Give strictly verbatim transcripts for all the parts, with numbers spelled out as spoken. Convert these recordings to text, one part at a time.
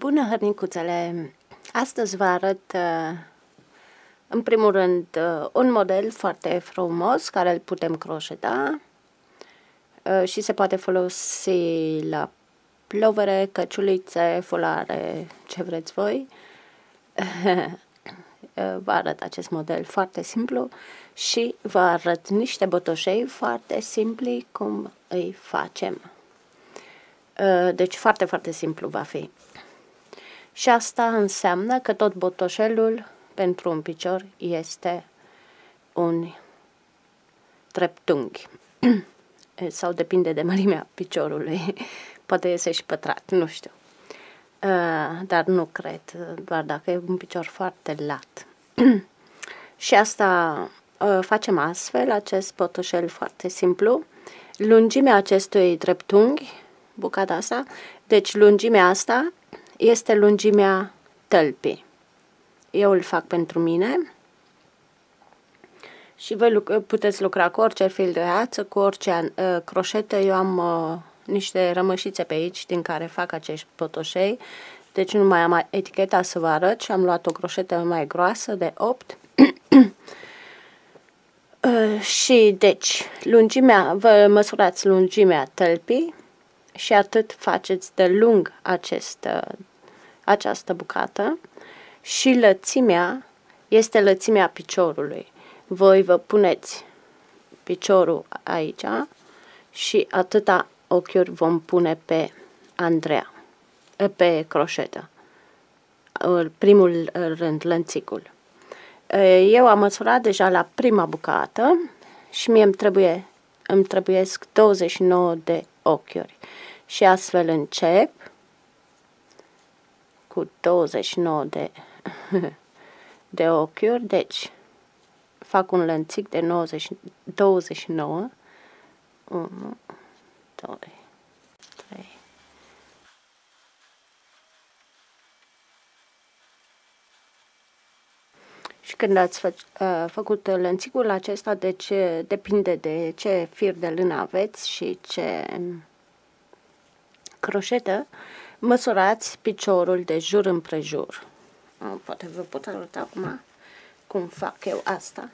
Bună, hărnicuțele! Astăzi vă arăt, în primul rând, un model foarte frumos, care îl putem croșeta și se poate folosi la plovere, căciulițe, fulare, ce vreți voi. Vă arăt acest model foarte simplu și vă arăt niște botoșei foarte simpli cum îi facem. Deci foarte, foarte simplu va fi. Și asta înseamnă că tot botoșelul pentru un picior este un treptunghi. Sau depinde de mărimea piciorului. Poate iese și pătrat, nu știu. Dar nu cred, doar dacă e un picior foarte lat. Și asta facem astfel, acest botoșel foarte simplu. Lungimea acestui treptunghi, bucata asta, deci lungimea asta este lungimea tălpii. Eu îl fac pentru mine și voi puteți lucra cu orice fil de ață, cu orice uh, croșetă. Eu am uh, niște rămășițe pe aici din care fac acești botoșei, deci nu mai am eticheta să vă arăt și am luat o croșetă mai groasă de opt. uh, și deci lungimea, vă măsurați lungimea tălpii și atât faceți de lung acest, această bucată și lățimea este lățimea piciorului. Voi vă puneți piciorul aici și atâta ochiuri vom pune pe Andreea, pe croșetă, primul rând, lănțicul. Eu am măsurat deja la prima bucată și mie îmi trebuie, îmi trebuiesc douăzeci și nouă de ochiuri. Și astfel încep cu douăzeci și nouă de, de ochiuri, deci fac un lănțic de nouăzeci, douăzeci și nouă, unu, doi, trei, și când ați fă, făcut lănțicul acesta, deci depinde de ce fir de lână aveți și ce croșetă, măsurați piciorul de jur împrejur. Poate vă pot arăta acum cum fac eu asta.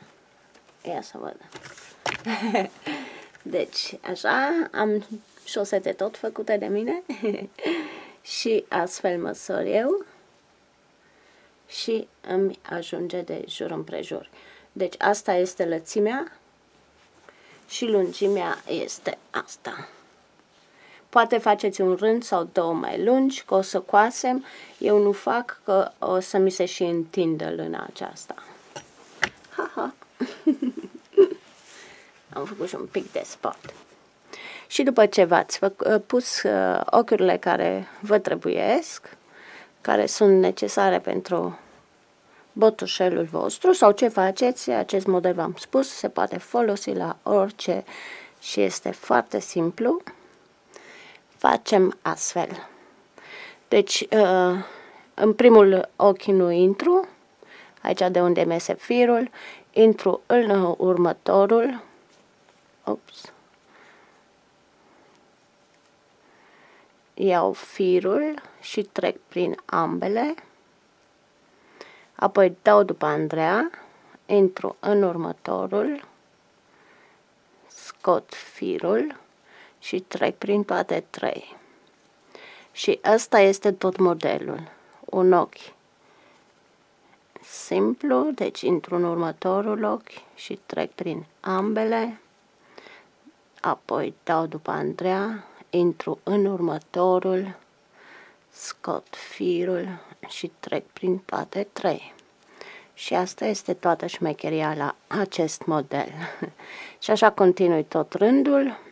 Ia să văd. Deci, așa, am șosete tot făcute de mine și astfel măsor eu și îmi ajunge de jur împrejur. Deci, asta este lățimea și lungimea este asta. Poate faceți un rând sau două mai lungi, că o să coasem. Eu nu fac, că o să mi se și întindă lâna aceasta. Ha, ha. Am făcut și un pic de sport. Și după ce v-ați pus uh, ochiurile care vă trebuiesc, care sunt necesare pentru botoșelul vostru sau ce faceți, acest model v-am spus, se poate folosi la orice și este foarte simplu. Facem astfel. Deci, în primul ochi nu intru, aici de unde mese firul, intru în următorul, ups, iau firul și trec prin ambele, apoi dau după Andreea, intru în următorul, scot firul și trec prin toate trei. Și ăsta este tot modelul. Un ochi simplu, deci intru în următorul ochi și trec prin ambele, apoi dau după Andreea, intru în următorul, scot firul și trec prin toate trei. Și asta este toată șmecheria la acest model. Și așa continui tot rândul,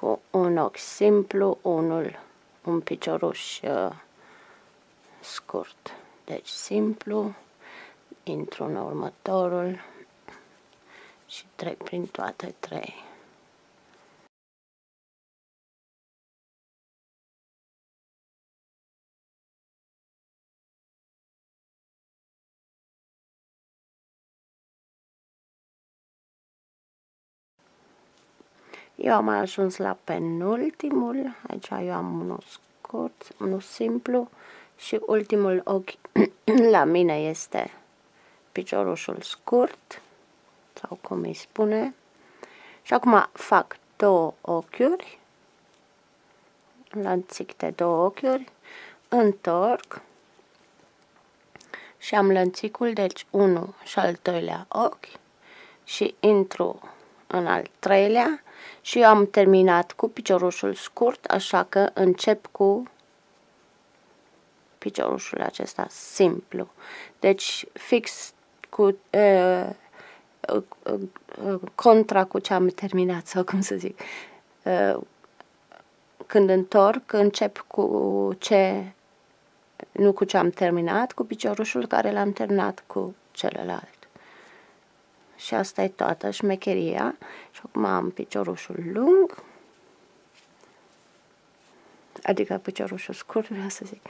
cu un ochi simplu, unul, un picioruș uh, scurt. Deci simplu, intru în următorul și trec prin toate trei. Eu am ajuns la penultimul, aici eu am unul scurt, unul simplu și ultimul ochi la mine este piciorușul scurt sau cum îi spune. Și acum fac două ochiuri, lănțit de două ochiuri, întorc și am lănțicul, deci unul și al doilea ochi și intru în al treilea și eu am terminat cu piciorușul scurt, așa că încep cu piciorușul acesta simplu. Deci fix cu uh, uh, uh, uh, contra cu ce am terminat sau cum să zic. Uh, când întorc, încep cu ce nu cu ce am terminat, cu piciorușul care l-am terminat cu celălalt. Și asta e toată șmecheria. Și acum am piciorușul lung, adică piciorușul scurt, vreau să zic,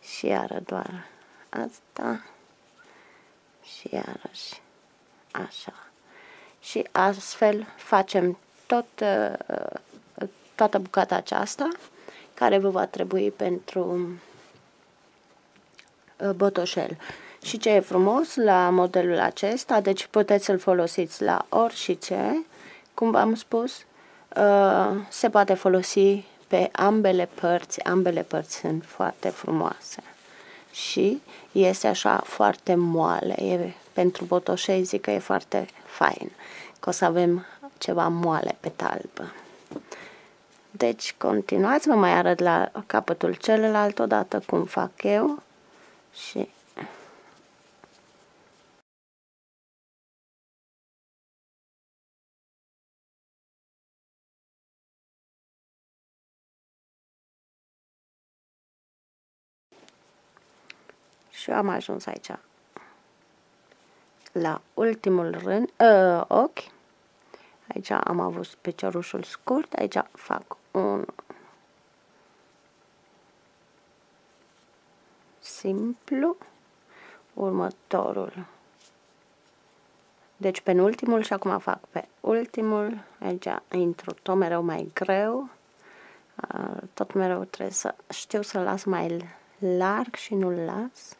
și iară doar asta și iarăși așa. Și astfel facem tot, toată bucata aceasta care vă va trebui pentru botoșel. Și ce e frumos la modelul acesta, deci puteți să-l folosiți la orice, cum v-am spus, se poate folosi pe ambele părți, ambele părți sunt foarte frumoase și este așa foarte moale, e, pentru botoșei zic că e foarte fain, că o să avem ceva moale pe talpă. Deci continuați, vă mai arăt la capătul celălalt odată cum fac eu și... Și eu am ajuns aici la ultimul rând, ă, ochi. Aici am avut piciorușul scurt, aici fac un simplu, următorul, deci penultimul și acum fac pe ultimul, aici intru tot mereu mai greu, tot mereu trebuie să știu să las mai larg și nu-l las.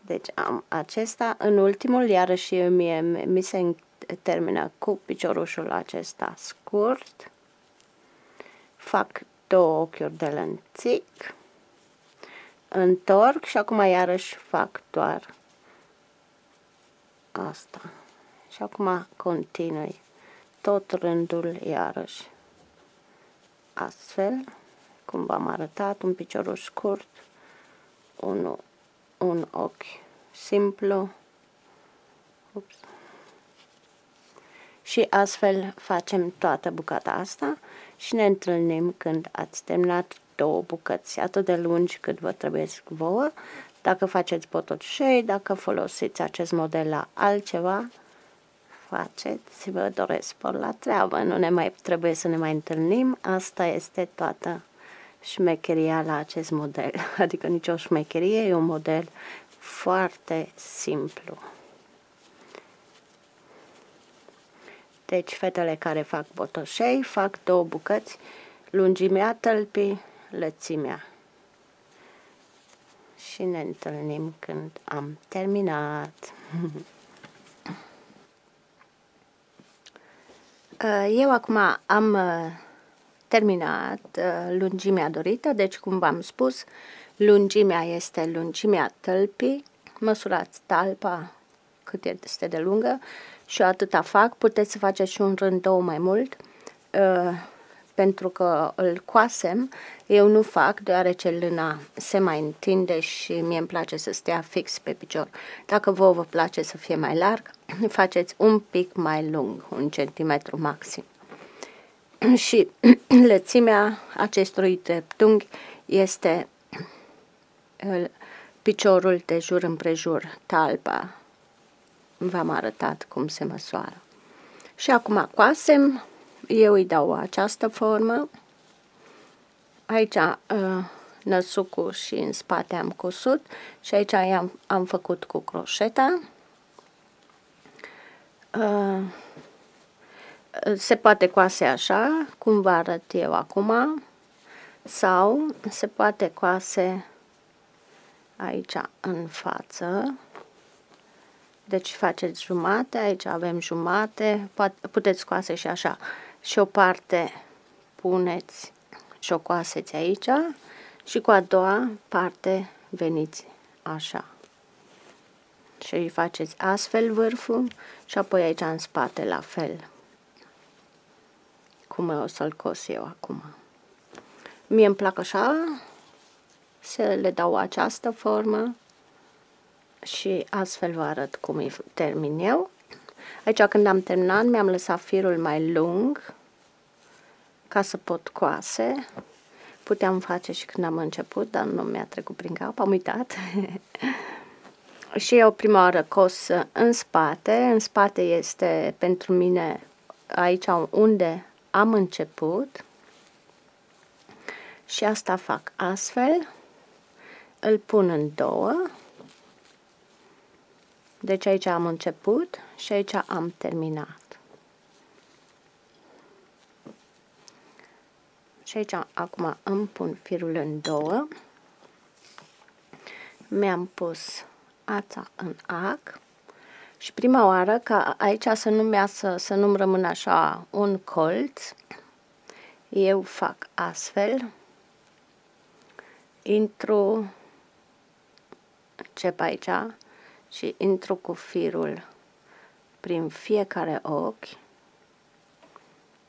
Deci am acesta în ultimul, iarăși mie, mi se termină cu piciorușul acesta scurt, fac două ochiuri de lănțic, întorc și acum iarăși fac doar asta și acum continui tot rândul iarăși astfel, cum v-am arătat, un piciorul scurt, un, un ochi simplu. Ups. Și astfel facem toată bucata asta și ne întâlnim când ați terminat două bucăți, atât de lungi cât vă trebuie vouă, dacă faceți botoșei, dacă folosiți acest model la altceva, faceți, vă doresc spor la treabă, nu ne mai trebuie să ne mai întâlnim. Asta este toată șmecheria la acest model, adică nicio șmecherie, e un model foarte simplu. Deci fetele care fac botoșei fac două bucăți, lungimea tălpii, lățimea. Și ne întâlnim când am terminat. Eu acum am terminat lungimea dorită, deci cum v-am spus, lungimea este lungimea tălpii, măsurați talpa cât este de lungă și eu atâta fac, puteți să faceți și un rând, două mai mult, pentru că îl coasem, eu nu fac deoarece lâna se mai întinde și mie îmi place să stea fix pe picior. Dacă vouă vă place să fie mai larg, faceți un pic mai lung, un centimetru maxim. Și lățimea acestui dreptunghi este piciorul de jur împrejur, talpa. V-am arătat cum se măsoară. Și acum coasem, eu îi dau această formă. Aici năsucul și în spate am cusut și aici am, am făcut cu croșeta. Se poate coase așa, cum vă arăt eu acum, sau se poate coase aici în față. Deci faceți jumate, aici avem jumate, puteți coase și așa. Și o parte puneți și o coaseți aici și cu a doua parte veniți așa. Și îi faceți astfel vârful și apoi aici în spate la fel. Cum o să-l cos eu acum. Mie îmi plac așa, să le dau această formă și astfel vă arăt cum îi termin eu. Aici când am terminat mi-am lăsat firul mai lung ca să pot coase. Puteam face și când am început, dar nu mi-a trecut prin cap, am uitat. Și eu prima oară cos în spate, în spate este pentru mine aici unde am început și asta fac astfel, îl pun în două, deci aici am început și aici am terminat. Și aici acum îmi pun firul în două, mi-am pus ața în ac și prima oară, ca aici să nu-mi iasă, să nu-mi rămână așa un colț, eu fac astfel, intru, încep aici și intru cu firul prin fiecare ochi,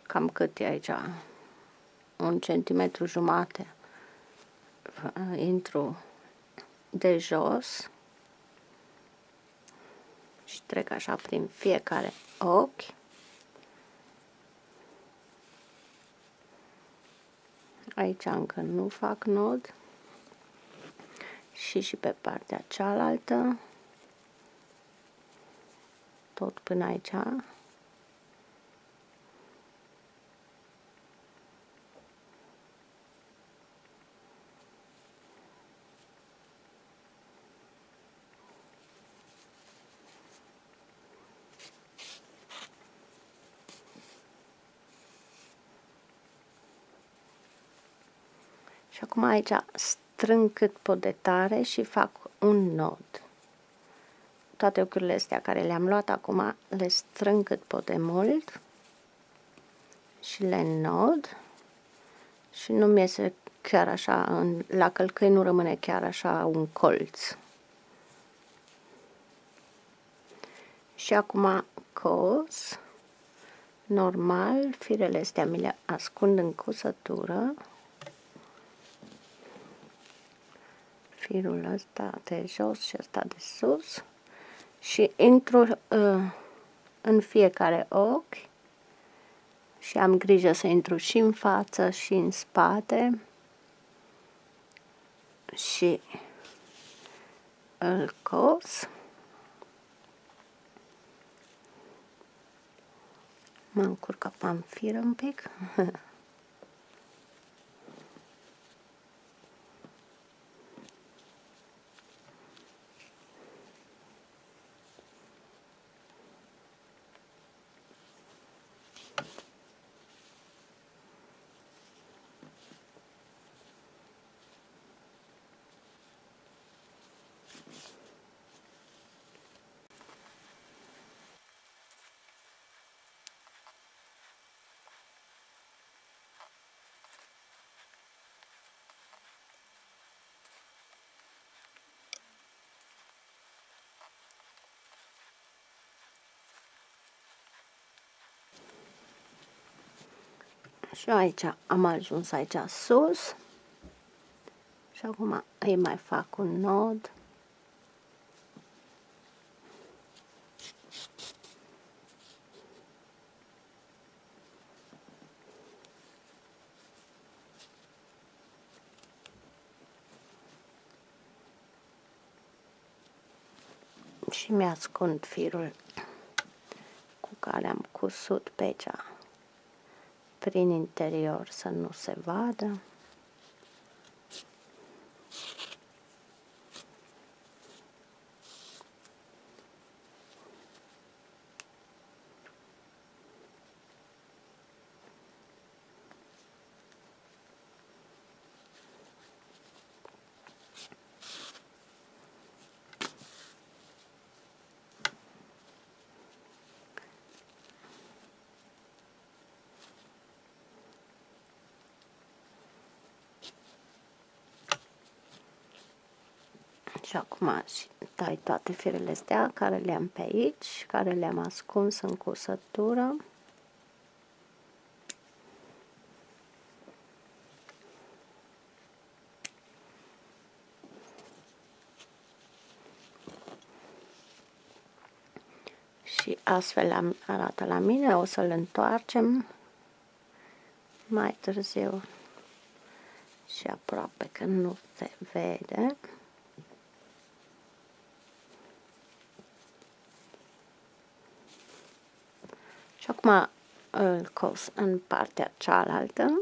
cam cât e aici, un centimetru jumate, intru de jos, și trec așa prin fiecare ochi. Aici încă nu fac nod. Și și pe partea cealaltă. Tot până aici. Și acum aici strâng cât pot de tare și fac un nod. Toate ochiurile astea care le-am luat acum le strâng cât pot de mult și le nod și nu-mi iese chiar așa, în, la călcâi nu rămâne chiar așa un colț. Și acum cos, normal, firele astea mi le ascund în cusătură. Firul ăsta de jos și ăsta de sus și intru uh, în fiecare ochi și am grijă să intru și în față și în spate și îl cos. Mă încurc că am fir un pic. Și aici am ajuns aici sus și acum îi mai fac un nod și mi-ascund firul cu care am cusut pe aici prin interior, să nu se vadă. face acum și tai toate firele astea care le-am pe aici, care le-am ascuns în cusătură. Și astfel arată la mine, o să-l întoarcem mai târziu și aproape că nu se vede. Și acum îl cos în partea cealaltă.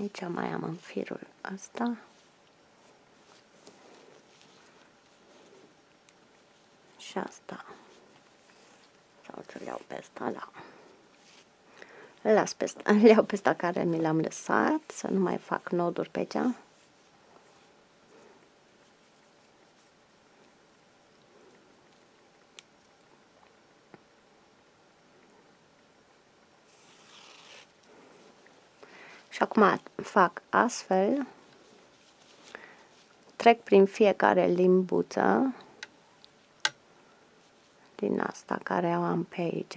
Aici mai am în firul ăsta. Și asta. Sau să-l iau pe ăsta, da. Îl las pe ăsta, îl iau pe ăsta care mi l-am lăsat, să nu mai fac noduri pe aici. Și acum fac astfel, trec prin fiecare limbuță din asta care o am pe aici.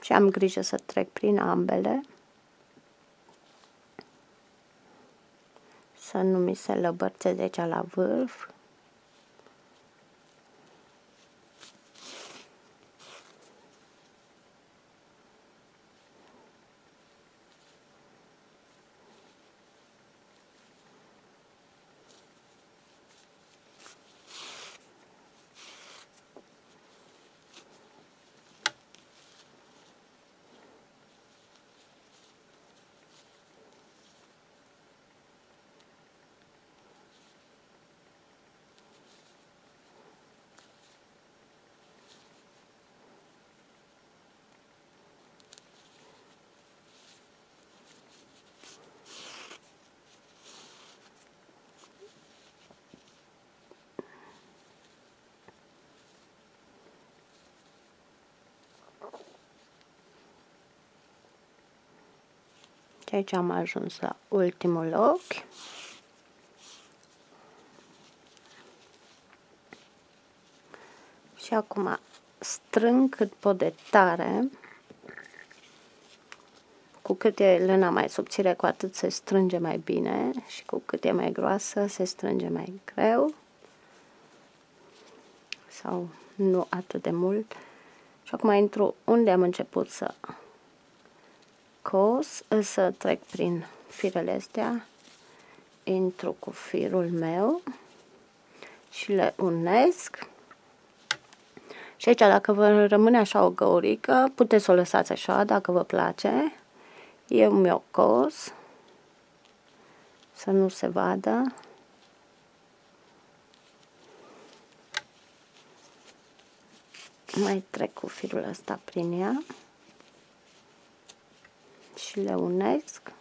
Și am grijă să trec prin ambele, să nu mi se lăbărțeze aici la vârf. Și aici am ajuns la ultimul ochi. Și acum strâng cât pot de tare. Cu cât e lâna mai subțire, cu atât se strânge mai bine. Și cu cât e mai groasă, se strânge mai greu. Sau nu atât de mult. Și acum intru unde am început să... cos, să trec prin firele astea, intru cu firul meu și le unesc. Și aici, dacă vă rămâne așa o găurică, puteți să o lăsați așa, dacă vă place. Eu mi-o cos, să nu se vadă. Mai trec cu firul ăsta prin ea. Și le unesc.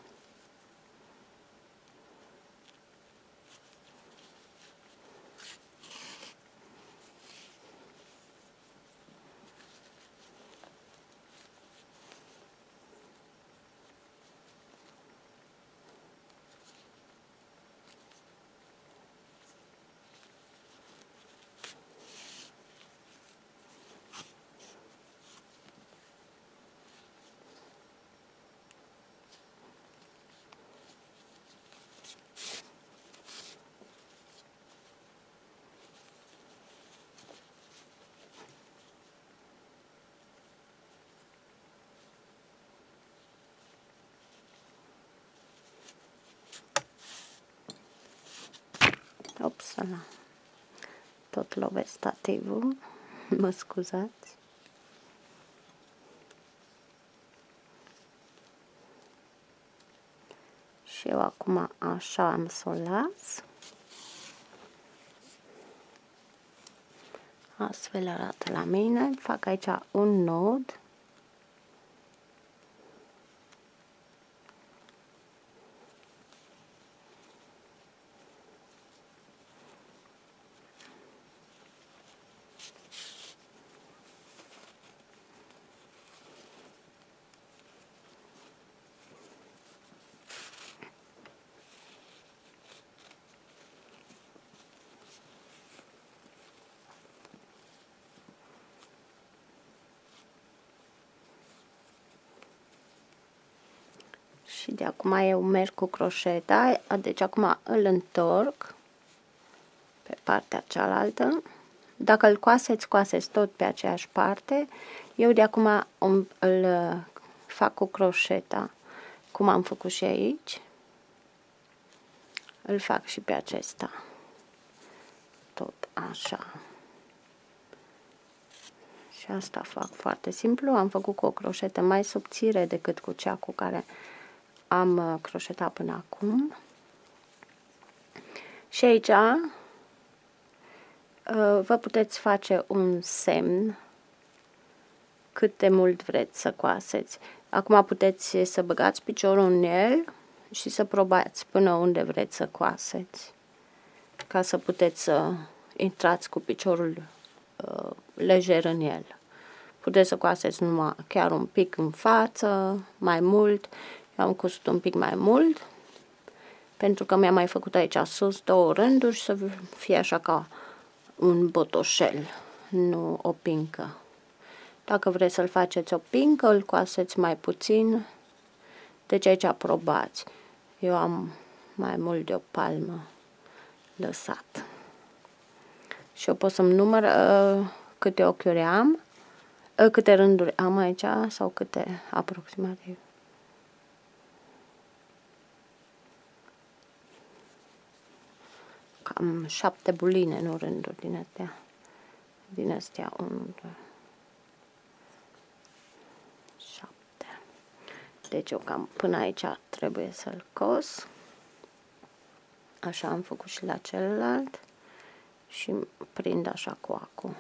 Opsala. Tot lovesc stativul, mă scuzați. Și eu acum așa am să o las. Astfel arată la mine, fac aici un nod. și de acum eu merg cu croșeta, deci acum îl întorc pe partea cealaltă. Dacă îl coaseți, coaseți tot pe aceeași parte. Eu de acum îl fac cu croșeta, cum am făcut și aici. Îl fac și pe acesta. Tot așa. Și asta fac foarte simplu. Am făcut cu o croșetă mai subțire decât cu cea cu care am croșetat până acum. Și aici vă puteți face un semn cât de mult vreți să coaseți. Acum puteți să băgați piciorul în el și să probați până unde vreți să coaseți, ca să puteți să intrați cu piciorul uh, lejer în el. Puteți să coaseți numai chiar un pic în față, mai mult. Eu am cusut un pic mai mult, pentru că mi-am mai făcut aici sus două rânduri și să fie așa ca un botoșel, nu o pincă. Dacă vreți să-l faceți o pincă, îl coaseți mai puțin. Deci aici probați. Eu am mai mult de o palmă lăsat. Și eu pot să-mi număr uh, câte ochiuri am, uh, câte rânduri am aici, sau câte aproximativ. Cam șapte buline, nu rânduri, din astea. Din astea, unu, doi. Deci eu cam până aici trebuie să-l cos. Așa am făcut și la celălalt. Și prind așa cu acul.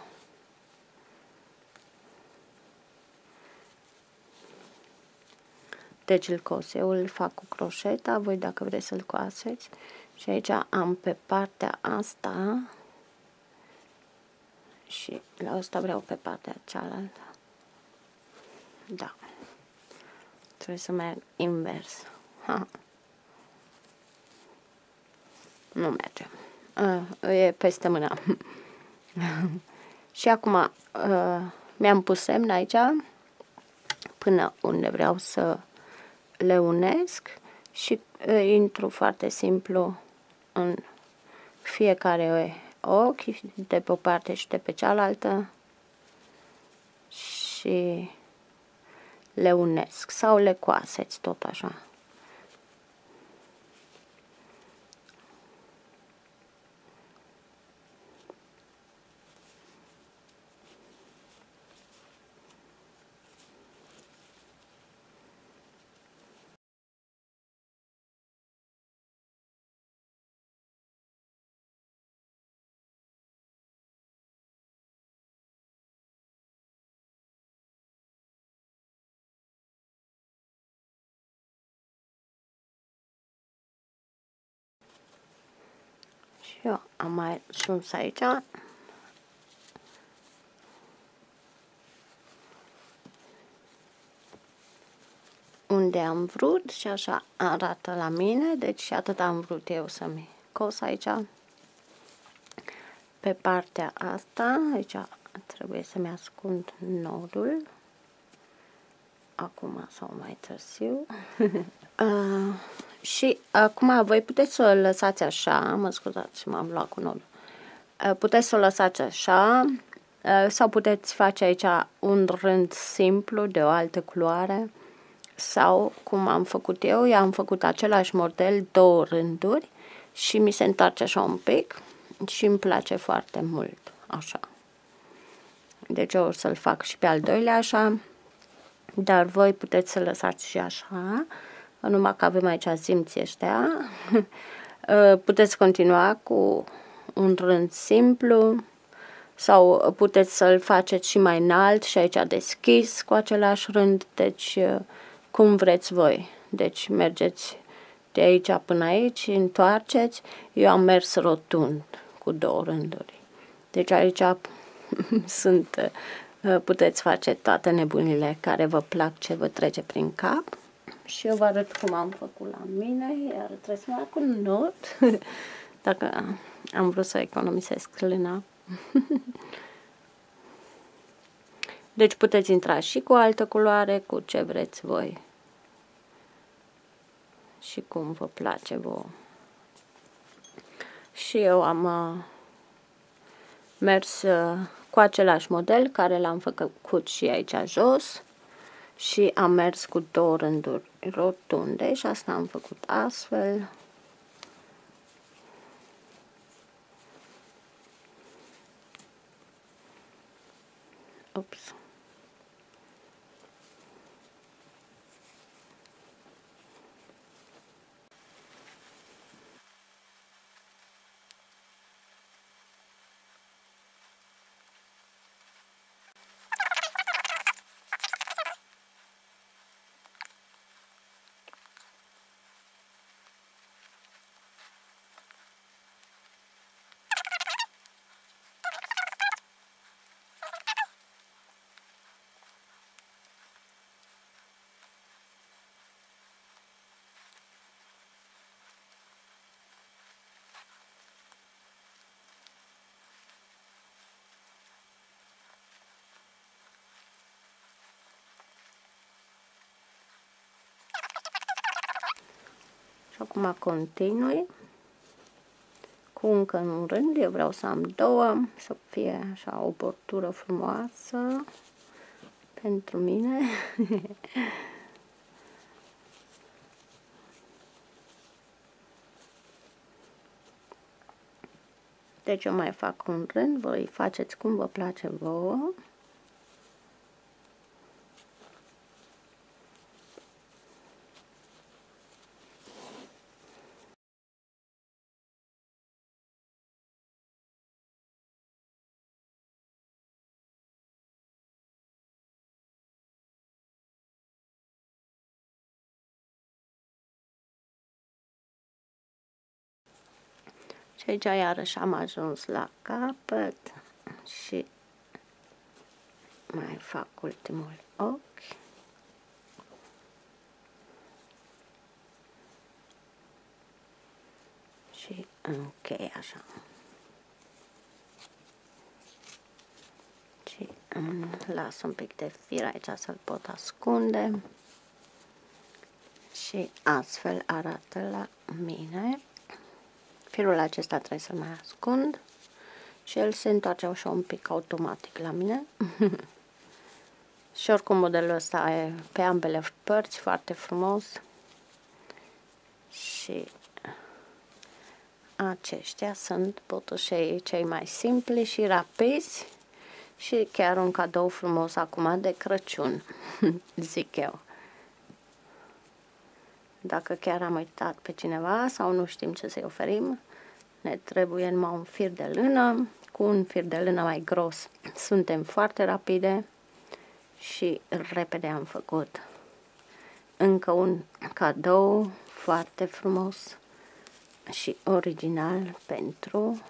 Deci îl cos. Eu îl fac cu croșeta. Voi dacă vreți să-l coaseți. Și aici am pe partea asta. Și la asta vreau pe partea cealaltă. Da. Trebuie să merg invers. Ha. Nu merge. A, e peste mâna. Și acum mi-am pus semn aici până unde vreau să le unesc și a, intru foarte simplu în fiecare ochi, de pe o parte și de pe cealaltă, și le unesc sau le coaseți tot așa. Eu am mai ajuns aici. Unde am vrut și așa arată la mine. Deci și atât am vrut eu să-mi cos aici. Pe partea asta, aici trebuie să-mi ascund nodul. Acum sau mai târziu. uh. Și acum voi puteți să o lăsați așa, mă scuzați, m-am luat cu nodul. Puteți să o lăsați așa sau puteți face aici un rând simplu de o altă culoare sau cum am făcut eu, eu am făcut același model, două rânduri și mi se întoarce așa un pic și îmi place foarte mult, așa. Deci eu o să-l fac și pe al doilea așa, dar voi puteți să lăsați și așa. Numai că avem aici simții ăștia. Puteți continua cu un rând simplu sau puteți să-l faceți și mai înalt și aici deschis cu același rând, deci cum vreți voi. Deci mergeți de aici până aici, întoarceți. Eu am mers rotund cu două rânduri. Deci aici sunt, puteți face toate nebunile care vă plac, ce vă trece prin cap. Și eu vă arăt cum am făcut la mine, iar trebuie să mă arăt cu nod, dacă am vrut să economisesc lâna. Deci puteți intra și cu altă culoare, cu ce vreți voi. și cum vă place vouă. Și eu am uh, mers uh, cu același model care l-am făcut și aici jos și am mers cu două rânduri rotunde și asta am făcut astfel. Ups. Și acum continui cu încă un rând, eu vreau să am două, să fie așa o bortură frumoasă pentru mine. Deci eu mai fac un rând, voi faceți cum vă place vouă. Și aici iarăși am ajuns la capăt și mai fac ultimul ochi. Și închei așa. Și îmi las un pic de fir aici să-l pot ascunde. Și astfel arată la mine. Firul acesta trebuie să-l mai ascund și el se întoarce așa un pic automatic la mine. Și oricum modelul ăsta e pe ambele părți foarte frumos. Și aceștia sunt botușei cei mai simpli și rapizi și chiar un cadou frumos acum de Crăciun, zic eu. Dacă chiar am uitat pe cineva sau nu știm ce să-i oferim, ne trebuie numai un fir de lână, cu un fir de lână mai gros. Suntem foarte rapide și repede am făcut încă un cadou foarte frumos și original pentru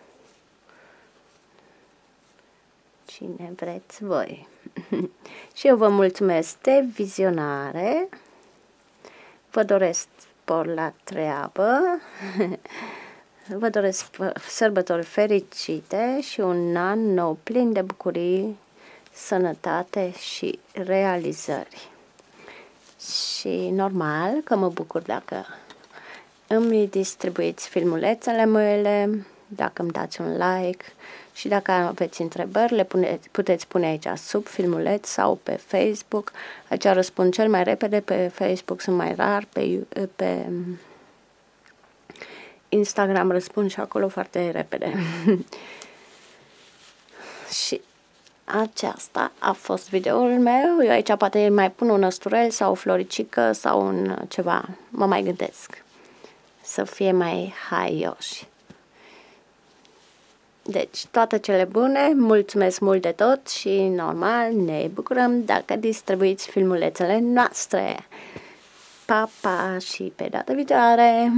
cine vreți voi. Și eu vă mulțumesc de vizionare. Vă doresc spor la treabă, vă doresc sărbători fericite și un an nou plin de bucurii, sănătate și realizări. Și normal că mă bucur dacă îmi distribuiți filmulețele mele, dacă îmi dați un like și dacă aveți întrebări, le pune, puteți pune aici sub filmuleț sau pe Facebook. Aici răspund cel mai repede, pe Facebook sunt mai rar, pe, pe Instagram răspund și acolo foarte repede. Și aceasta a fost videoul meu. Eu aici poate mai pun un năsturel sau o floricică sau un ceva. Mă mai gândesc să fie mai haioși. Deci, toate cele bune, mulțumesc mult de tot și, normal, ne bucurăm dacă distribuiți filmulețele noastre. Pa, pa și pe data viitoare!